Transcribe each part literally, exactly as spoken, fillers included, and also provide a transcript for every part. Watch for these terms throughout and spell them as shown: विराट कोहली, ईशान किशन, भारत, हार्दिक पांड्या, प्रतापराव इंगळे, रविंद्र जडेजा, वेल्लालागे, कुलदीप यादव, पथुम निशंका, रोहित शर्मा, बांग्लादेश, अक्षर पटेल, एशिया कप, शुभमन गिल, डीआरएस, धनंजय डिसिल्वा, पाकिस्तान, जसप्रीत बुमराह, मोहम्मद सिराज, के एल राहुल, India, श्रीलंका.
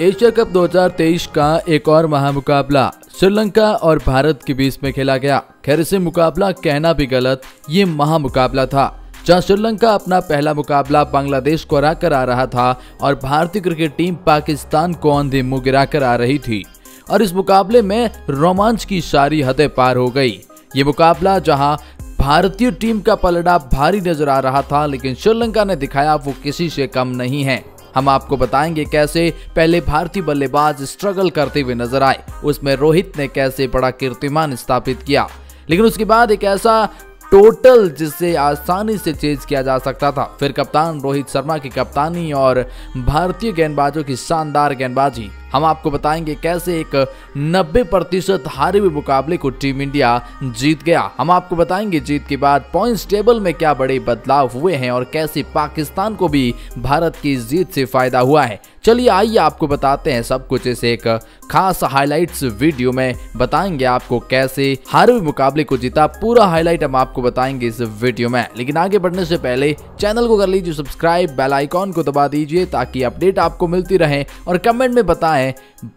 एशिया कप दो हज़ार तेईस का एक और महामुकाबला श्रीलंका और भारत के बीच में खेला गया। खैर इसे मुकाबला कहना भी गलत, ये महामुकाबला था जहां श्रीलंका अपना पहला मुकाबला बांग्लादेश को हराकर आ रहा था और भारतीय क्रिकेट टीम पाकिस्तान को अंधे मुंह गिराकर आ रही थी और इस मुकाबले में रोमांच की सारी हदें पार हो गई। ये मुकाबला जहां भारतीय टीम का पलड़ा भारी नजर आ रहा था लेकिन श्रीलंका ने दिखाया वो किसी से कम नहीं है। हम आपको बताएंगे कैसे पहले भारतीय बल्लेबाज स्ट्रगल करते हुए नजर आए, उसमें रोहित ने कैसे बड़ा कीर्तिमान स्थापित किया, लेकिन उसके बाद एक ऐसा टोटल जिसे आसानी से चेज किया जा सकता था। फिर कप्तान रोहित शर्मा की कप्तानी और भारतीय गेंदबाजों की शानदार गेंदबाजी। हम आपको बताएंगे कैसे एक नब्बे प्रतिशत हारे हुए मुकाबले को टीम इंडिया जीत गया। हम आपको बताएंगे जीत के बाद पॉइंट्स टेबल में क्या बड़े बदलाव हुए हैं और कैसे पाकिस्तान को भी भारत की जीत से फायदा हुआ है। चलिए आइए आपको बताते हैं सब कुछ इस एक खास हाईलाइट्स वीडियो में। बताएंगे आपको कैसे हारे हुए मुकाबले को जीता, पूरा हाईलाइट हम आपको बताएंगे इस वीडियो में। लेकिन आगे बढ़ने से पहले चैनल को कर लीजिए सब्सक्राइब, बेल आइकॉन को दबा दीजिए ताकि अपडेट आपको मिलती रहे और कमेंट में बताएं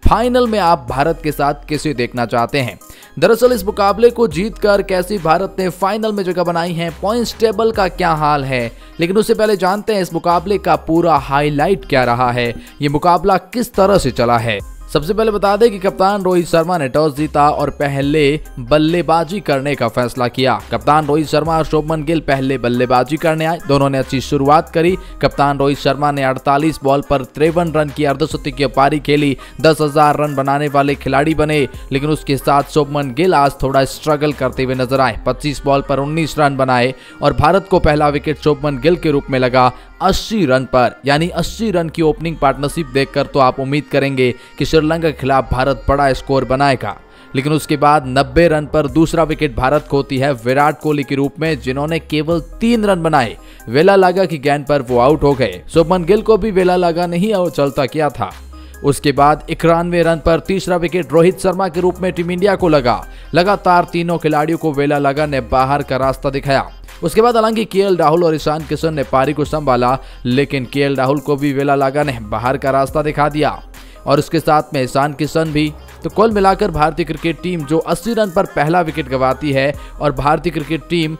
फाइनल में आप भारत के साथ किसे देखना चाहते हैं। दरअसल इस मुकाबले को जीतकर कैसे भारत ने फाइनल में जगह बनाई है, पॉइंट्स टेबल का क्या हाल है, लेकिन उससे पहले जानते हैं इस मुकाबले का पूरा हाईलाइट क्या रहा है, ये मुकाबला किस तरह से चला है। सबसे पहले बता दें कि कप्तान रोहित शर्मा ने टॉस जीता और पहले बल्लेबाजी करने का फैसला किया। कप्तान रोहित शर्मा और शुभमन गिल पहले बल्लेबाजी करने आए, दोनों ने अच्छी शुरुआत करी। कप्तान रोहित शर्मा ने अड़तालीस बॉल पर तिरपन रन की अर्धशतकीय की पारी खेली, दस हजार रन बनाने वाले खिलाड़ी बने। लेकिन उसके साथ शुभमन गिल आज थोड़ा स्ट्रगल करते हुए नजर आए, पच्चीस बॉल पर उन्नीस रन बनाए और भारत को पहला विकेट शुभमन गिल के रूप में लगा अस्सी रन पर। यानी अस्सी रन की ओपनिंग पार्टनरशिप देखकर तो आप उम्मीद करेंगे कि श्रीलंका के खिलाफ भारत बड़ा स्कोर बनाएगा, लेकिन उसके बाद नब्बे रन पर दूसरा विकेट भारत को होती है विराट कोहली के रूप में, जिन्होंने केवल तीन रन बनाए। वेल्लालागे की गेंद पर वो आउट हो गए। शुभमन गिल को भी वेल्लालागे ने ही चलता किया था। उसके बाद इक्यानवे रन पर तीसरा विकेट रोहित शर्मा के रूप में टीम इंडिया को लगा। लगातार तीनों खिलाड़ियों को वेल्लालागे ने बाहर का रास्ता दिखाया। उसके बाद हालांकि के एल राहुल और ईशान किशन ने पारी को संभाला, लेकिन के एल राहुल को भी वेल्लालागे ने बाहर का रास्ता दिखा दिया और उसके साथ में ईशान किशन भी। तो कुल मिलाकर भारतीय क्रिकेट टीम जो अस्सी रन पर पहला विकेट गंवाती है और भारतीय क्रिकेट टीम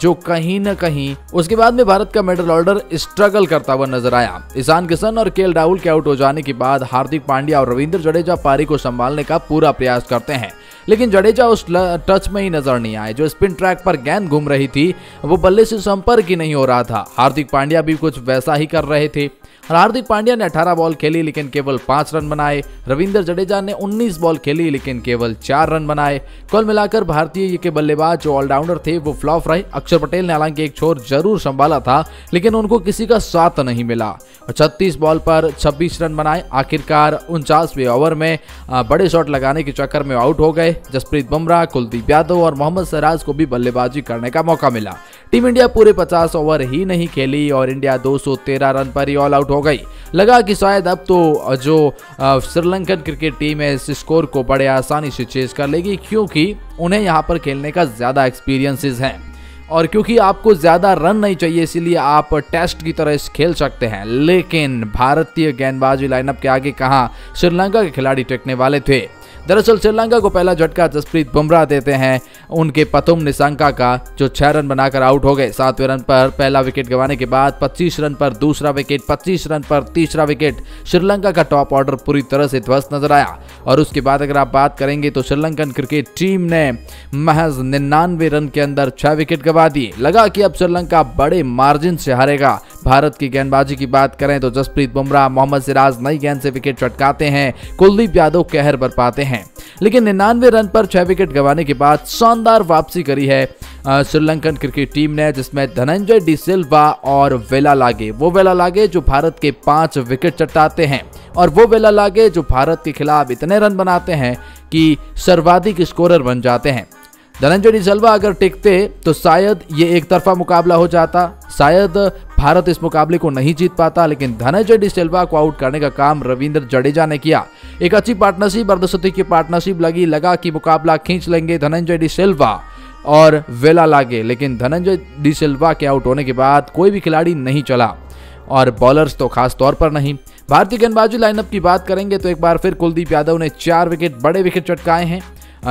जो कहीं न कहीं उसके बाद में भारत का मिडल ऑर्डर स्ट्रगल करता हुआ नजर आया। ईशान किशन और के एल राहुल के आउट हो जाने के बाद हार्दिक पांड्या और रविंद्र जडेजा पारी को संभालने का पूरा प्रयास करते हैं, लेकिन जडेजा उस टच में ही नजर नहीं आए। जो स्पिन ट्रैक पर गेंद घूम रही थी वो बल्ले से संपर्क ही नहीं हो रहा था। हार्दिक पांड्या भी कुछ वैसा ही कर रहे थे। हार्दिक पांड्या ने अठारह बॉल खेली लेकिन केवल पाँच रन बनाए। रविंद्र जडेजा ने उन्नीस बॉल खेली लेकिन केवल चार रन बनाए। कुल मिलाकर भारतीय के बल्लेबाज जो ऑलराउंडर थे वो फ्लॉप रहे। अक्षर पटेल ने हालांकि एक छोर जरूर संभाला था लेकिन उनको किसी का साथ नहीं मिला। छत्तीस बॉल पर छब्बीस रन बनाए। आखिरकार उनचासवें ओवर में बड़े शॉट लगाने के चक्कर में आउट हो गए। जसप्रीत बुमराह, कुलदीप यादव और मोहम्मद सिराज को भी बल्लेबाजी करने का मौका मिला। टीम इंडिया पूरे पचास ओवर ही नहीं खेली और इंडिया दो सौ तेरह रन पर ही ऑल आउट हो गई। लगा कि शायद अब तो जो श्रीलंकन क्रिकेट टीम है इस स्कोर को बड़े आसानी से चेज कर लेगी, क्योंकि उन्हें यहाँ पर खेलने का ज़्यादा एक्सपीरियंसेस हैं और क्योंकि आपको ज़्यादा रन नहीं चाहिए इसीलिए आप टेस्ट की तरह खेल सकते हैं। लेकिन भारतीय गेंदबाजी लाइनअप के आगे कहाँ श्रीलंका के खिलाड़ी टिकने वाले थे। दरअसल श्रीलंका को पहला झटका जसप्रीत बुमराह देते हैं, उनके पथुम निशंका का, जो छह रन बनाकर आउट हो गए। सातवें रन पर पहला विकेट गंवाने के बाद पच्चीस रन पर दूसरा विकेट, पच्चीस रन पर तीसरा विकेट। श्रीलंका का टॉप ऑर्डर पूरी तरह से ध्वस्त नजर आया। और उसके बाद अगर आप बात करेंगे तो श्रीलंकन क्रिकेट टीम ने महज निन्यानवे रन के अंदर छह विकेट गंवा दिए। लगा कि अब श्रीलंका बड़े मार्जिन से हारेगा। भारत की गेंदबाजी की बात करें तो जसप्रीत बुमराह, मोहम्मद सिराज नई गेंद से विकेट चटकाते हैं, कुलदीप यादव कहर बरपाते हैं। लेकिन निन्यानवे रन पर छह विकेट गंवाने के बाद शानदार वापसी करी है श्रीलंकन क्रिकेट टीम ने, जिसमें धनंजय डिसिल्वा और वेल्लालागे, वो वेल्लालागे जो भारत के पांच विकेट चटाते हैं और वो वेल्लालागे जो भारत के खिलाफ इतने रन बनाते हैं कि सर्वाधिक स्कोरर बन जाते हैं। धनंजय डिसिल्वा अगर टिकते तो शायद ये एक तरफा मुकाबला हो जाता, शायद भारत इस मुकाबले को नहीं जीत पाता। लेकिन धनंजय डिसिल्वा को आउट करने का काम रविंद्र जडेजा ने किया। एक अच्छी पार्टनरशिप, अर्धशतकीय की पार्टनरशिप लगी। लगा कि मुकाबला खींच लेंगे धनंजय डिसिल्वा और वेल्लालागे, लेकिन धनंजय डिसिल्वा के आउट होने के बाद कोई भी खिलाड़ी नहीं चला और बॉलर्स तो खास तौर पर नहीं। भारतीय गेंदबाजी लाइनअप की बात करेंगे तो एक बार फिर कुलदीप यादव ने चार विकेट बड़े विकेट चटकाए हैं,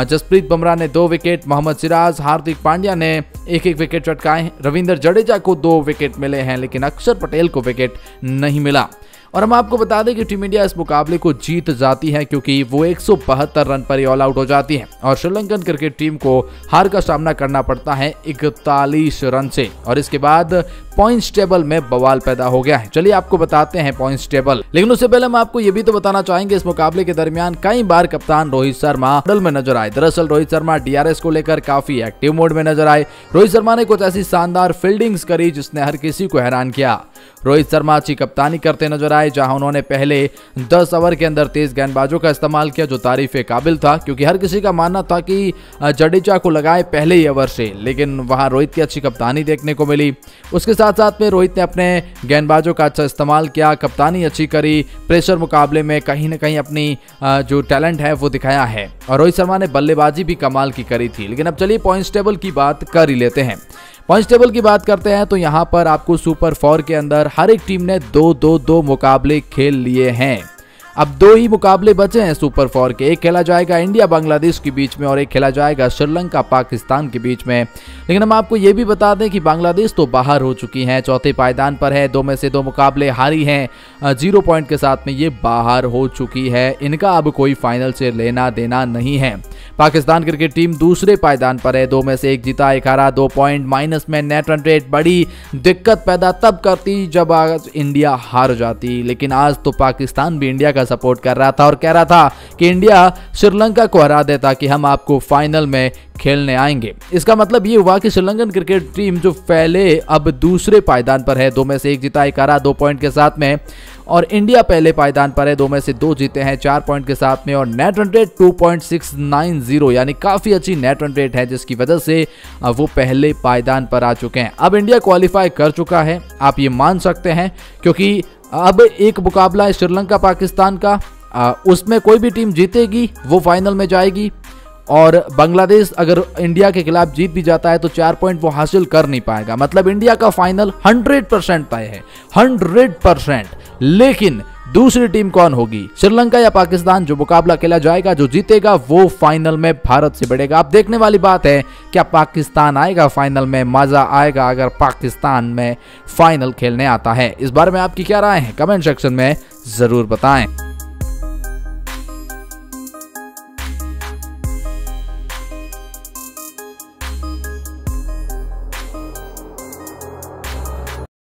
जसप्रीत बुमराह ने दो विकेट, मोहम्मद सिराज, हार्दिक पांड्या ने एक एक विकेट चटकाए हैं, रविंद्र जडेजा को दो विकेट मिले हैं लेकिन अक्षर पटेल को विकेट नहीं मिला। और हम आपको बता दें कि टीम इंडिया इस मुकाबले को जीत जाती है क्योंकि वो एक सौ बहत्तर रन पर ही ऑल आउट हो जाती है और श्रीलंकन क्रिकेट टीम को हार का सामना करना पड़ता है इकतालीस रन से और इसके बाद पॉइंट्स टेबल में बवाल पैदा हो गया है। चलिए आपको बताते हैं पॉइंट्स टेबल, लेकिन उससे पहले हम आपको ये भी तो बताना चाहेंगे इस मुकाबले के दरमियान कई बार कप्तान रोहित शर्मा डल में नजर आए। दरअसल रोहित शर्मा डीआरएस को लेकर काफी एक्टिव मोड में नजर आए। रोहित शर्मा ने कुछ ऐसी शानदार फील्डिंग्स करी जिसने हर किसी को हैरान किया। रोहित शर्मा अच्छी कप्तानी करते नजर आए जहां उन्होंने पहले दस ओवर के अंदर तेज गेंदबाजों का इस्तेमाल किया जो तारीफ के काबिल था क्योंकि हर किसी का मानना था कि जडेजा को लगाए पहले ही ओवर से, लेकिन वहां रोहित की अच्छी कप्तानी देखने को मिली। उसके साथ साथ में रोहित ने अपने गेंदबाजों का अच्छा इस्तेमाल किया, कप्तानी अच्छी करी, प्रेशर मुकाबले में कहीं ना कहीं अपनी जो टैलेंट है वो दिखाया है और रोहित शर्मा ने बल्लेबाजी भी कमाल की करी थी। लेकिन अब चलिए पॉइंट्स टेबल की बात कर ही लेते हैं। पॉइंट्स टेबल की बात करते हैं तो यहाँ पर आपको सुपर फोर के अंदर हर एक टीम ने दो दो दो मुकाबले खेल लिए हैं। अब दो ही मुकाबले बचे हैं सुपर फोर के, एक खेला जाएगा इंडिया बांग्लादेश के बीच में और एक खेला जाएगा श्रीलंका पाकिस्तान के बीच में। लेकिन हम आपको ये भी बता दें कि बांग्लादेश तो बाहर हो चुकी हैं, चौथे पायदान पर है, दो में से दो मुकाबले हारी हैं, जीरो पॉइंट के साथ में ये बाहर हो चुकी है, इनका अब कोई फाइनल से लेना देना नहीं है। पाकिस्तान क्रिकेट टीम दूसरे पायदान पर है, दो में से एक जीता एक हारा, दो पॉइंट माइनस में। नेट रन रेट बड़ी दिक्कत पैदा तब करती जब आज इंडिया हार जाती, लेकिन आज तो पाकिस्तान भी इंडिया का सपोर्ट कर रहा था और कह रहा था कि इंडिया श्रीलंका को हरा देता कि हम आपको फाइनल में खेलने आएंगे। इसका मतलब ये हुआ कि श्रीलंकन क्रिकेट टीम जो पहले अब दूसरे पायदान पर है, दो में से एक जीता एक हारा, दो पॉइंट के साथ में, और इंडिया पहले पायदान पर है, दो में से दो जीते हैं, चार पॉइंट के साथ में और net run rate two point six nine zero यानी काफ़ी अच्छी नेट रन रेट है जिसकी वजह से वो पहले पायदान पर आ चुके हैं। अब इंडिया क्वालिफाई कर चुका है आप ये मान सकते हैं, क्योंकि अब एक मुकाबला है श्रीलंका पाकिस्तान का, आ, उसमें कोई भी टीम जीतेगी वो फाइनल में जाएगी और बांग्लादेश अगर इंडिया के खिलाफ जीत भी जाता है तो चार पॉइंट वो हासिल कर नहीं पाएगा। मतलब इंडिया का फाइनल हंड्रेड परसेंट तय है, हंड्रेड परसेंट। लेकिन दूसरी टीम कौन होगी, श्रीलंका या पाकिस्तान? जो मुकाबला खेला जाएगा जो जीतेगा वो फाइनल में भारत से बढ़ेगा। अब देखने वाली बात है क्या पाकिस्तान आएगा फाइनल में? मजा आएगा अगर पाकिस्तान में फाइनल खेलने आता है। इस बारे में आपकी क्या राय है कमेंट सेक्शन में जरूर बताएं।